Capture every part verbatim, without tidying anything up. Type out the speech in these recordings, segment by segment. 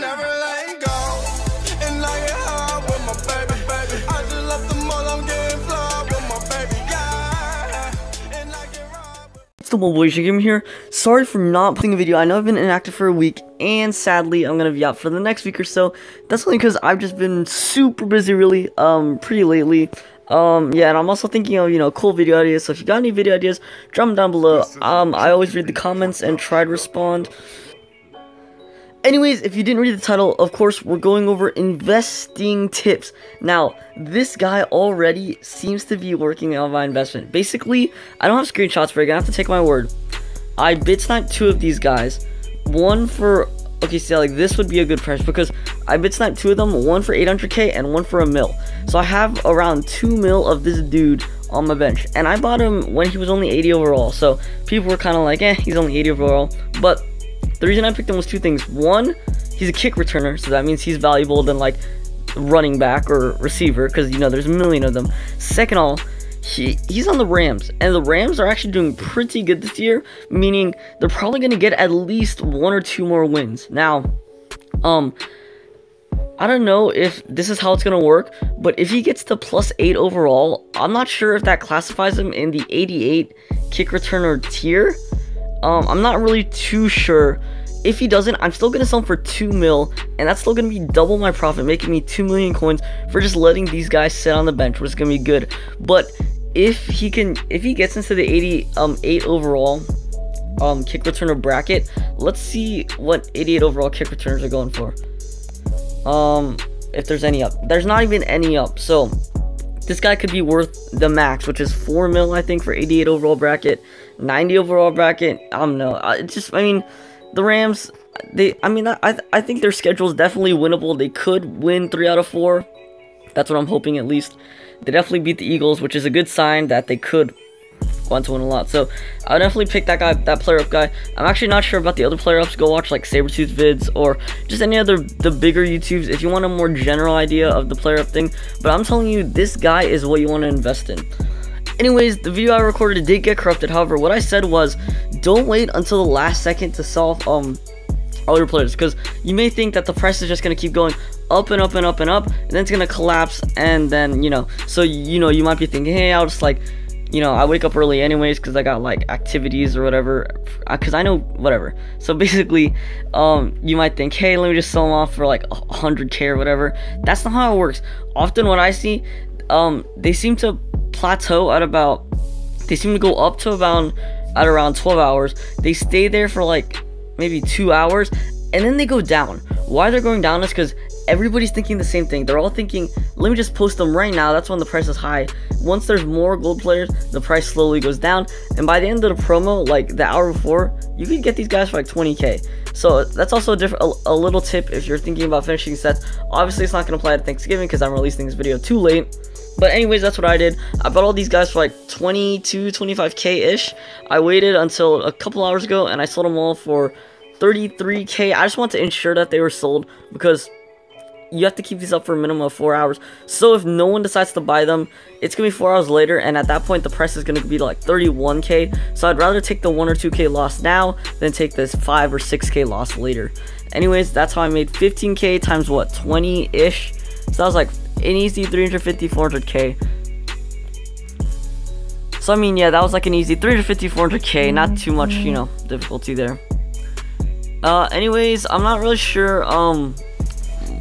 never let go. And I get high with my baby, baby. I just left the mall, I'm getting fly with my baby, yeah. And I get right with. It's the Mobile Asian Gamer here. Sorry for not putting a video. I know I've been inactive for a week, and sadly, I'm gonna be out for the next week or so. That's only because I've just been super busy, really, um, pretty lately. Um, yeah, and I'm also thinking of, you know, cool video ideas, so if you got any video ideas, drop them down below. Um, I always read the comments and try to respond. Anyways, if you didn't read the title, of course, we're going over investing tips. Now, this guy already seems to be working on my investment. Basically, I don't have screenshots, but you're gonna have to take my word. I bid sniped two of these guys. One for, okay, see, like, this would be a good price because I bid sniped two of them, one for eight hundred K and one for a mil. So I have around two mil of this dude on my bench, and I bought him when he was only eighty overall, so people were kind of like, eh, he's only eighty overall. But the reason I picked him was two things. One, he's a kick returner, so that means he's valuable than like running back or receiver, because, you know, there's a million of them. Second all, He, he's on the Rams, and the Rams are actually doing pretty good this year, meaning they're probably going to get at least one or two more wins. Now, um, I don't know if this is how it's going to work, but if he gets to plus eight overall, I'm not sure if that classifies him in the eighty-eight kick returner tier. Um, I'm not really too sure. If he doesn't, I'm still going to sell him for two mil, and that's still going to be double my profit, making me two million coins for just letting these guys sit on the bench, which is going to be good. But if he can, if he gets into the eighty-eight overall um, kick returner bracket, let's see what eighty-eight overall kick returners are going for. Um, if there's any up. There's not even any up, so this guy could be worth the max, which is four mil, I think, for eighty-eight overall bracket, ninety overall bracket. I don't know. It's just, I mean, the Rams, they, I mean, I, I think their schedule is definitely winnable. They could win three out of four. That's what I'm hoping, at least. They definitely beat the Eagles, which is a good sign that they could want to win a lot. So I'll definitely pick that guy, that player up guy. I'm actually not sure about the other player ups. Go watch like Sabertooth vids or just any other the bigger YouTubes if you want a more general idea of the player up thing. But I'm telling you, this guy is what you want to invest in. Anyways, the video I recorded did get corrupted. However, what I said was, don't wait until the last second to solve um all your players, because you may think that the price is just going to keep going up and up and up and up, and then it's going to collapse, and then, you know, so, you know, you might be thinking, hey, I'll just, like, you know, I wake up early anyways because I got like activities or whatever, because I know whatever. So basically, um, you might think, hey, let me just sell them off for like one hundred K or whatever. That's not how it works. Often what I see, um, they seem to plateau at about, they seem to go up to about at around twelve hours. They stay there for like maybe two hours, and then they go down. Why they're going down is because everybody's thinking the same thing. They're all thinking, let me just post them right now, that's when the price is high. Once there's more gold players, the price slowly goes down, and by the end of the promo, like the hour before, you could get these guys for like twenty K. So that's also a different a, a little tip if you're thinking about finishing sets. Obviously it's not going to apply to Thanksgiving because I'm releasing this video too late. But anyways, that's what I did. I bought all these guys for like twenty-two, twenty-five K ish. I waited until a couple hours ago, and I sold them all for thirty-three K. I just want to ensure that they were sold, because you have to keep these up for a minimum of four hours. So if no one decides to buy them, it's going to be four hours later, and at that point, the price is going to be like thirty-one K. So I'd rather take the one or two K loss now than take this five or six K loss later. Anyways, that's how I made fifteen K times what, twenty-ish. So that was like an easy three fifty, four hundred K. So I mean, yeah, that was like an easy three fifty, four hundred K. Not too much, you know, difficulty there. Uh, anyways, I'm not really sure, um,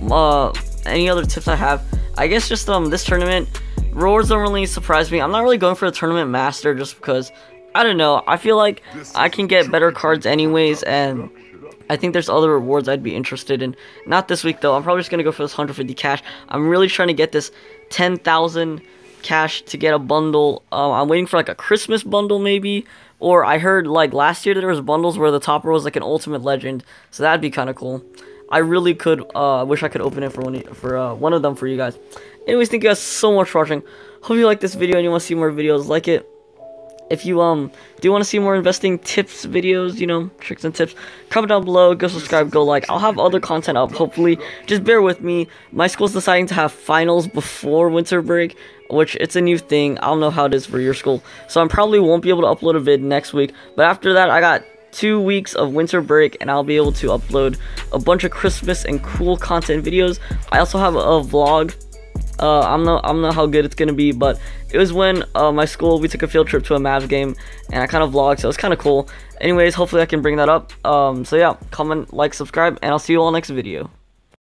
uh, any other tips I have. I guess just, um, this tournament, rewards don't really surprise me. I'm not really going for the tournament master just because, I don't know, I feel like I can get better cards anyways, and I think there's other rewards I'd be interested in. Not this week, though. I'm probably just going to go for this one hundred fifty cash. I'm really trying to get this ten thousand cash to get a bundle. Um, I'm waiting for, like, a Christmas bundle, maybe. Or I heard, like, last year there was bundles where the topper was, like, an Ultimate Legend. So that'd be kind of cool. I really could, uh, wish I could open it for one, for, uh, one of them for you guys. Anyways, thank you guys so much for watching. Hope you like this video and you want to see more videos like it. If you um do want to see more investing tips videos, you know, tricks and tips, comment down below, go subscribe, go like. I'll have other content up, hopefully. Just bear with me. My school's deciding to have finals before winter break, which it's a new thing. I don't know how it is for your school. So I probably won't be able to upload a vid next week. But after that, I got two weeks of winter break, and I'll be able to upload a bunch of Christmas and cool content videos. I also have a vlog. Uh, I'm not, I'm not how good it's gonna be, but it was when uh, my school, we took a field trip to a Mavs game, and I kind of vlogged, so it was kind of cool. Anyways, hopefully I can bring that up. Um, so yeah, comment, like, subscribe, and I'll see you all next video.